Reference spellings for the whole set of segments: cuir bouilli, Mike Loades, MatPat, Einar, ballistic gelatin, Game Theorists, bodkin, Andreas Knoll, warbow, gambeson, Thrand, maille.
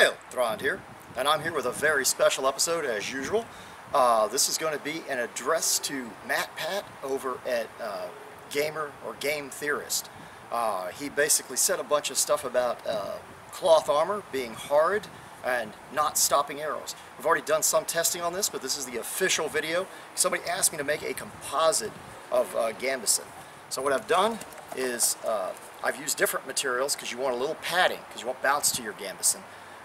Hail! Thrand here, and I'm here with a very special episode as usual. This is going to be an address to MatPat over at Game Theorist. He basically said a bunch of stuff about cloth armor being hard and not stopping arrows. We've already done some testing on this, but this is the official video. Somebody asked me to make a composite of gambeson. So what I've done is I've used different materials because you want a little padding, because you want bounce to your gambeson.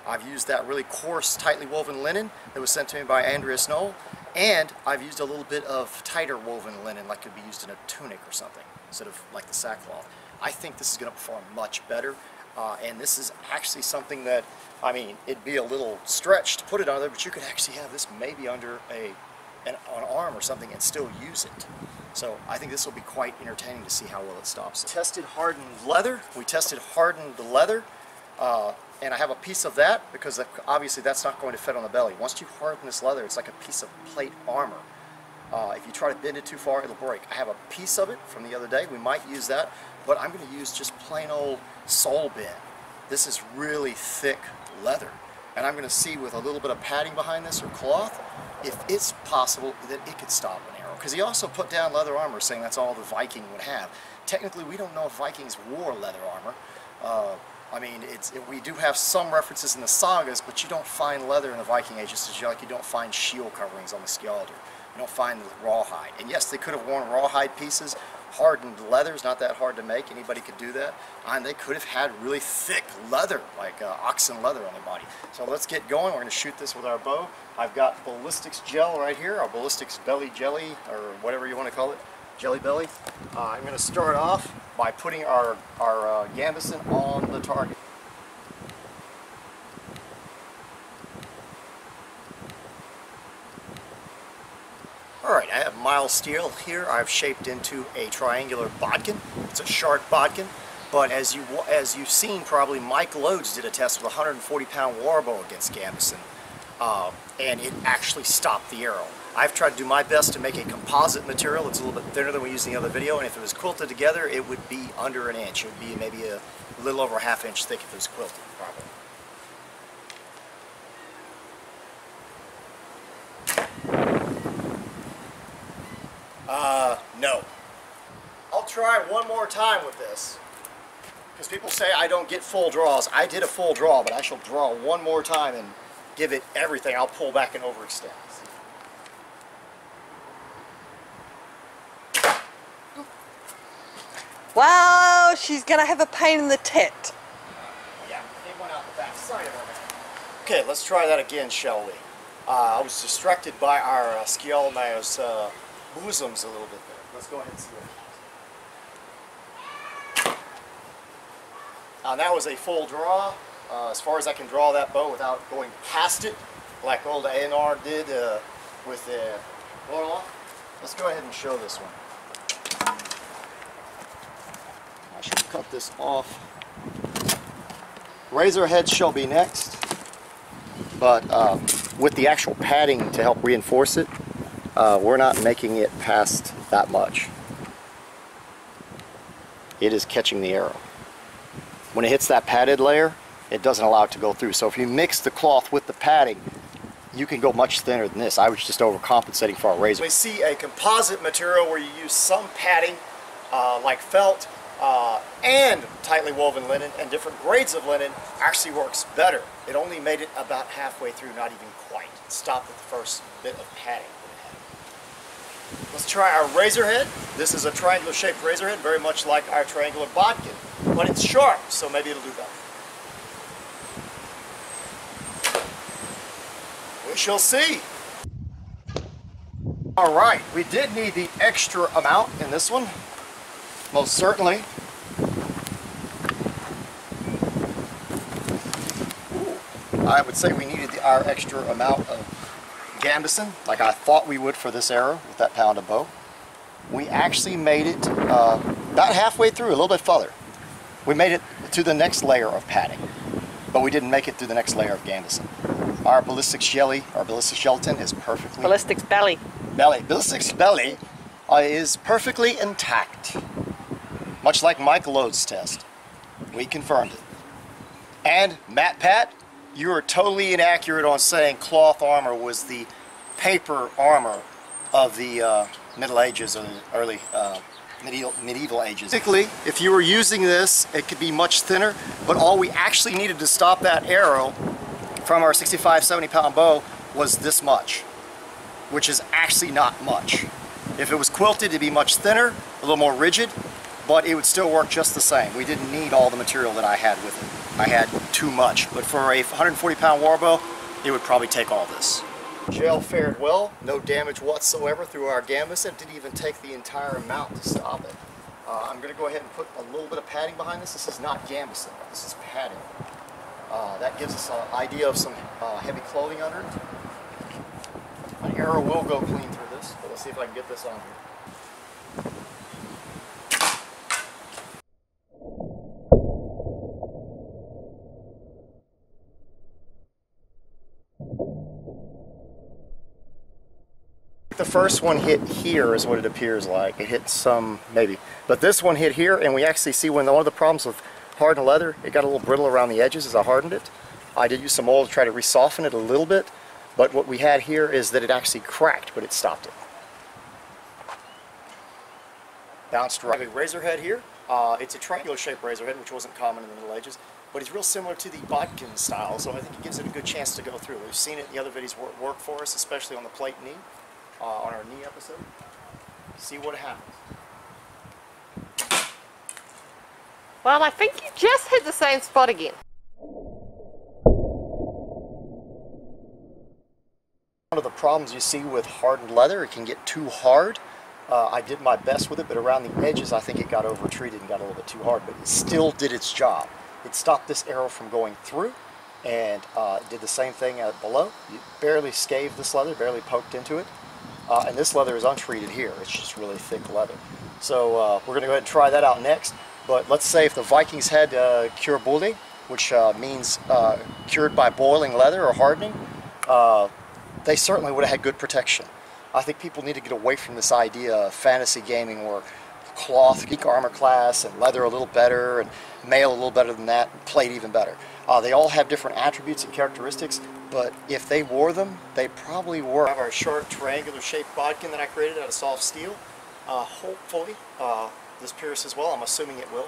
I've used that really coarse, tightly woven linen that was sent to me by Andreas Knoll, and I've used a little bit of tighter woven linen like could be used in a tunic or something, instead of like the sackcloth. I think this is going to perform much better, and this is actually something that, I mean, it'd be a little stretch to put it on there, but you could actually have this maybe under an arm or something and still use it. So I think this will be quite entertaining to see how well it stops. Tested hardened leather. We tested hardened leather, and I have a piece of that because obviously that's not going to fit on the belly. Once you harden this leather, it's like a piece of plate armor. If you try to bend it too far, it'll break. I have a piece of it from the other day. We might use that, but I'm going to use just plain old sole bin. This is really thick leather, and I'm going to see with a little bit of padding behind this or cloth if it's possible that it could stop an arrow. Because he also put down leather armor, saying that's all the Viking would have. Technically, we don't know if Vikings wore leather armor. I mean, we do have some references in the sagas, but you don't find leather in the Viking Age, just like you don't find shield coverings on the Skjaldur. You don't find the rawhide. And yes, they could have worn rawhide pieces. Hardened leather is not that hard to make. Anybody could do that. And they could have had really thick leather, like oxen leather on their body. So let's get going. We're going to shoot this with our bow. I've got ballistics gel right here, our ballistics belly jelly, or whatever you want to call it, jelly belly. I'm going to start off by putting our gambeson on the target. Alright, I have mild steel here. I've shaped into a triangular bodkin. It's a sharp bodkin, but as you've seen probably, Mike Loades did a test with a 140-pound war bow against gambeson, and it actually stopped the arrow. I've tried to do my best to make a composite material that's a little bit thinner than we used in the other video, and if it was quilted together, it would be under an inch. It would be maybe a little over a ½ inch thick if it was quilted, probably. No. I'll try one more time with this, because people say I don't get full draws. I did a full draw, but I shall draw one more time and give it everything. I'll pull back and overextend. Wow, she's going to have a pain in the tit. Yeah, it went out the back side of her. Okay, let's try that again, shall we? I was distracted by our Skjalmar's bosoms a little bit there. Let's go ahead and see that. Now that was a full draw, as far as I can draw that bow without going past it, like old Einar did with the Orloff. Let's go ahead and show this one. I should cut this off. Razor heads shall be next, but with the actual padding to help reinforce it, we're not making it past that much. It is catching the arrow. When it hits that padded layer, it doesn't allow it to go through. So if you mix the cloth with the padding, you can go much thinner than this. I was just overcompensating for our razor. We see a composite material where you use some padding, like felt, and tightly woven linen, and different grades of linen actually works better. It only made it about halfway through, not even quite. It stopped at the first bit of padding. Let's try our razor head. This is a triangular shaped razor head, very much like our triangular bodkin, but it's sharp, so maybe it'll do that. We shall see. All right, we did need the extra amount in this one, most certainly. I would say we needed our extra amount of gambeson, like I thought we would for this arrow with that pound of bow. We actually made it about halfway through, a little bit further. We made it to the next layer of padding, but we didn't make it through the next layer of gambeson. Our ballistics jelly, our ballistics gelatin is perfectly... Ballistics belly. Belly. Ballistics belly is perfectly intact. Much like Mike Loades' test. We confirmed it. And MatPat You are totally inaccurate on saying cloth armor was the paper armor of the Middle Ages or the early medieval ages. Basically, if you were using this, it could be much thinner, but all we actually needed to stop that arrow from our 65-70 pound bow was this much, which is actually not much. If it was quilted, it'd be much thinner, a little more rigid, but it would still work just the same. We didn't need all the material that I had with it. I had too much. But for a 140-pound war bow, it would probably take all this. Shell fared well, no damage whatsoever through our gambus. It didn't even take the entire amount to stop it. I'm gonna go ahead and put a little bit of padding behind this. This is not gambusing, this is padding. That gives us an idea of some heavy clothing under it. My arrow will go clean through this, but let's see if I can get this on here. The first one hit here is what it appears like. It hit some, maybe. But this one hit here, and we actually see one of the problems with hardened leather, it got a little brittle around the edges as I hardened it. I did use some oil to try to re-soften it a little bit, but what we had here is that it actually cracked, but it stopped it. Bounced right. I have a razor head here. It's a triangular shaped razor head, which wasn't common in the Middle Ages, but it's real similar to the bodkin style, so I think it gives it a good chance to go through. We've seen it in the other videos work for us, especially on the plate knee. On our knee episode, see what happens. Well, I think you just hit the same spot again. One of the problems you see with hardened leather, it can get too hard. I did my best with it, but around the edges I think it got over-treated and got a little bit too hard, but it still did its job. It stopped this arrow from going through. And did the same thing out below. You barely scaved this leather, barely poked into it. And this leather is untreated here. It's just really thick leather. So we're gonna go ahead and try that out next. But let's say if the Vikings had cuir bouilli, which means cured by boiling leather or hardening, they certainly would have had good protection. I think people need to get away from this idea of fantasy gaming where cloth, geek armor class, and leather a little better, and mail a little better than that, and plate even better. They all have different attributes and characteristics, but if they wore them, they probably were. I have our short triangular shaped bodkin that I created out of soft steel. Hopefully this pierces well. I'm assuming it will.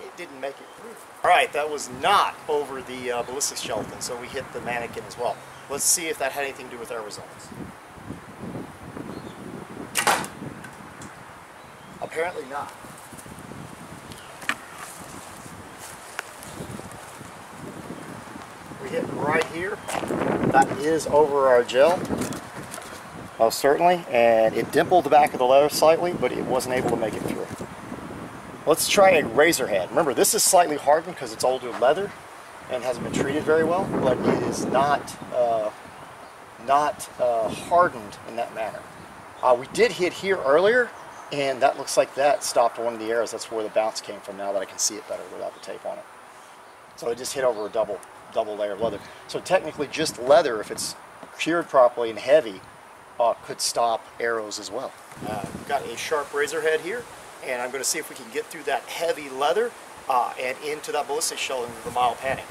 It didn't make it through. Alright, that was not over the ballistic skeleton, so we hit the mannequin as well. Let's see if that had anything to do with our results. Apparently not. We hit right here. That is over our gel. Oh, certainly. And it dimpled the back of the leather slightly, but it wasn't able to make it through. Let's try a razor head. Remember, this is slightly hardened because it's older leather and hasn't been treated very well, but it is not hardened in that manner. We did hit here earlier, and that looks like that stopped one of the arrows. That's where the bounce came from now that I can see it better without the tape on it. So it just hit over a double layer of leather. So technically just leather, if it's cured properly and heavy, could stop arrows as well. We've got a sharp razor head here, and I'm going to see if we can get through that heavy leather and into that ballistic shell into the mild padding.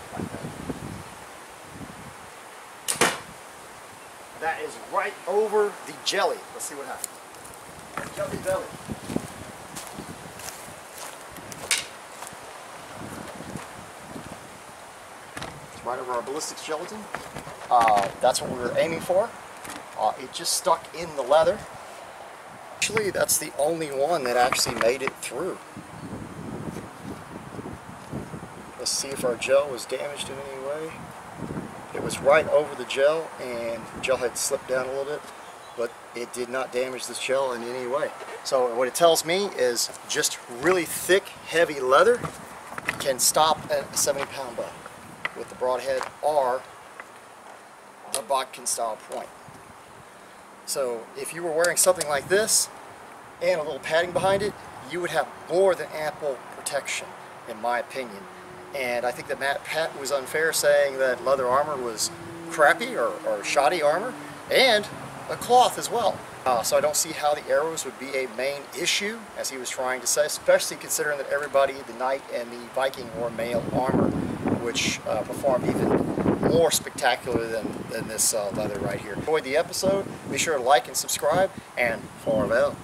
That is right over the jelly. Let's see what happens. Jelly belly. It's right over our ballistic gelatin. That's what we were aiming for. It just stuck in the leather. Actually, that's the only one that actually made it through. Let's see if our gel was damaged in any way. It was right over the gel, and the gel had slipped down a little bit. But it did not damage the shell in any way. So what it tells me is just really thick, heavy leather can stop a 70-pound bow with the broad head or the bodkin style point. So if you were wearing something like this and a little padding behind it, you would have more than ample protection, in my opinion. And I think that MatPat was unfair saying that leather armor was crappy or shoddy armor, and a cloth as well. So I don't see how the arrows would be a main issue, as he was trying to say, especially considering that everybody, the knight and the Viking, wore mail armor, which performed even more spectacular than this leather right here. Enjoyed the episode. Be sure to like and subscribe, and farewell.